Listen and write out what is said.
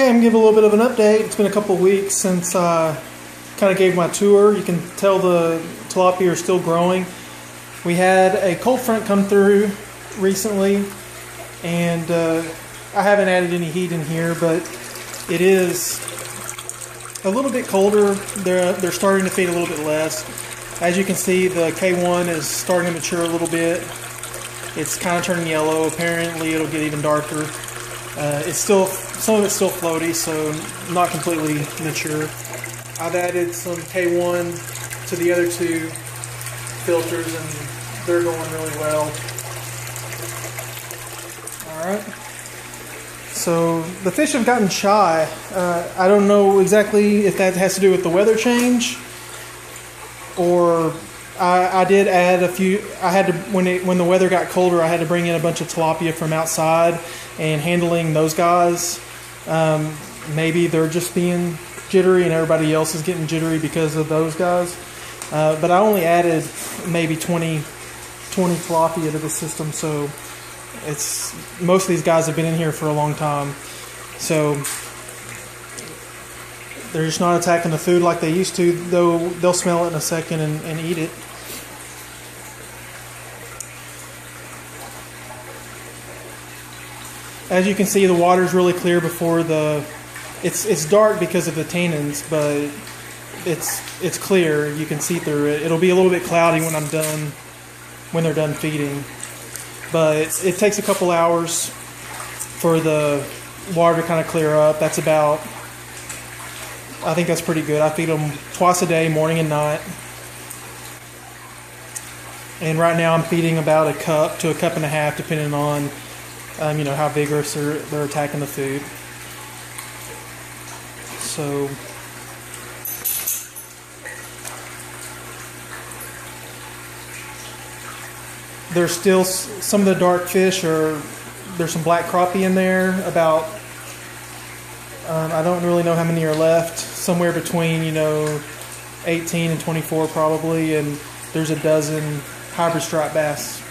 Okay, I'm going to give a little bit of an update. It's been a couple of weeks since I kind of gave my tour. You can tell the tilapia are still growing. We had a cold front come through recently, and I haven't added any heat in here, but it is a little bit colder. They're starting to feed a little bit less. As you can see, the K1 is starting to mature a little bit. It's kind of turning yellow. Apparently it'll get even darker. It's still, some of it's still floaty, so not completely mature. I've added some K1 to the other two filters, and they're going really well. Alright, so the fish have gotten shy. I don't know exactly if that has to do with the weather change, or I did add a few. I had to, when the weather got colder, I had to bring in a bunch of tilapia from outside, and handling those guys, maybe they're just being jittery and everybody else is getting jittery because of those guys. But I only added maybe 20 tilapia to the system, so it's, most of these guys have been in here for a long time, so they're just not attacking the food like they used to, though they'll smell it in a second and eat it. As you can see, the water's really clear before the, it's dark because of the tannins, but it's clear, you can see through it. It'll be a little bit cloudy when I'm done, when they're done feeding. But it takes a couple hours for the water to kind of clear up. That's about, I think that's pretty good. I feed them twice a day, morning and night. And right now I'm feeding about a cup to a cup and a half, depending on you know, how vigorous they're attacking the food. So there's still some of the dark fish, or there's some black crappie in there, about, I don't really know how many are left, somewhere between, you know, 18 and 24 probably, and there's a dozen hybrid striped bass.